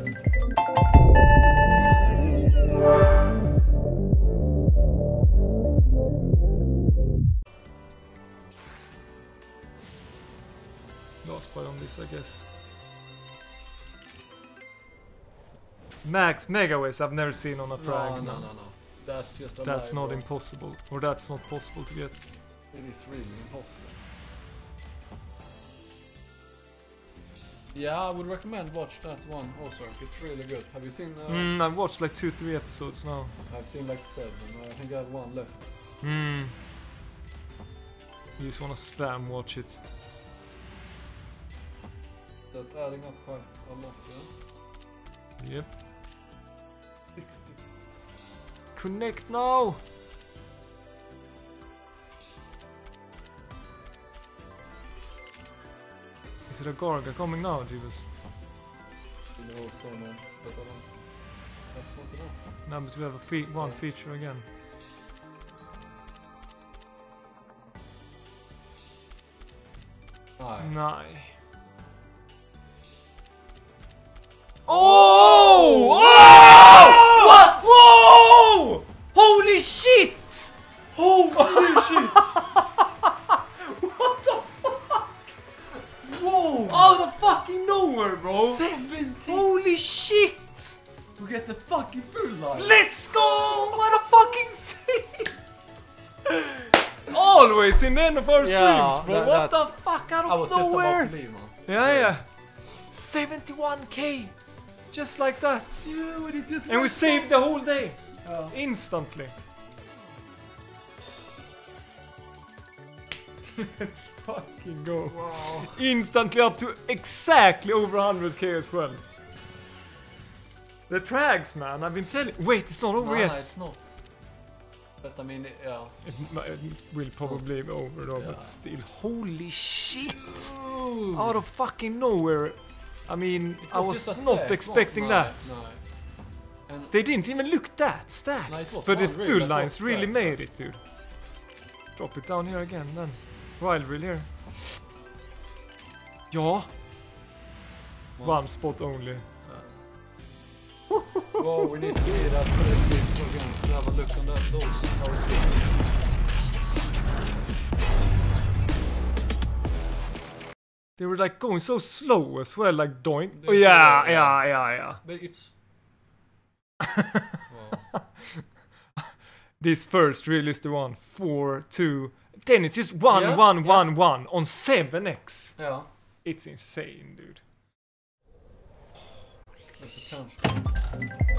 Last play on this, I guess. Max Megaways I've never seen on a frag. No. That's just a that's not impossible. Or that's not possible to get. It is really impossible. Yeah, I would recommend watch that one also. It's really good. Have you seen... I've watched like 2-3 episodes now. I've seen like 7. I think I have one left. You just wanna spam watch it. That's adding up quite a lot, yeah? Yep. 60. Connect now! Is it a Gorga coming now, Jesus? You know, so man, but I don't... That's not enough. No, but we have a one feature again. No. Oh! Oh! What? Whoa! Holy shit! Holy shit! What the fuck? Whoa! Out of fucking nowhere, bro! 17! Holy shit! We get the fucking full life! Let's go! What a fucking scene! Always in the end of our streams, bro! What the fuck? Out of nowhere! I was just about to leave, man. Yeah. 71k! Just like that. Yeah, it just and we saved the whole day. Instantly. Let's fucking go. Wow. Instantly up to exactly over 100k as well. The frags, man, I've been telling... Wait, it's not over yet. No, it's not. But I mean, yeah. It will probably be over though, but still. Holy shit! Ooh. Out of fucking nowhere. I mean, I was not expecting that. No. They didn't even look that stacked, but the full lines really made it, dude. Drop it down here again, then. Rivalry here. Yeah. One spot only. Whoa, we need to see that for this bit. We're going to have a look on that. Those are They were like going so slow as well, like doink. Oh, yeah. But it's... This first reel is the one. 4, 2. Then it's just 1, 1, 1, 1 on 7x. Yeah. It's insane, dude. Holy shit.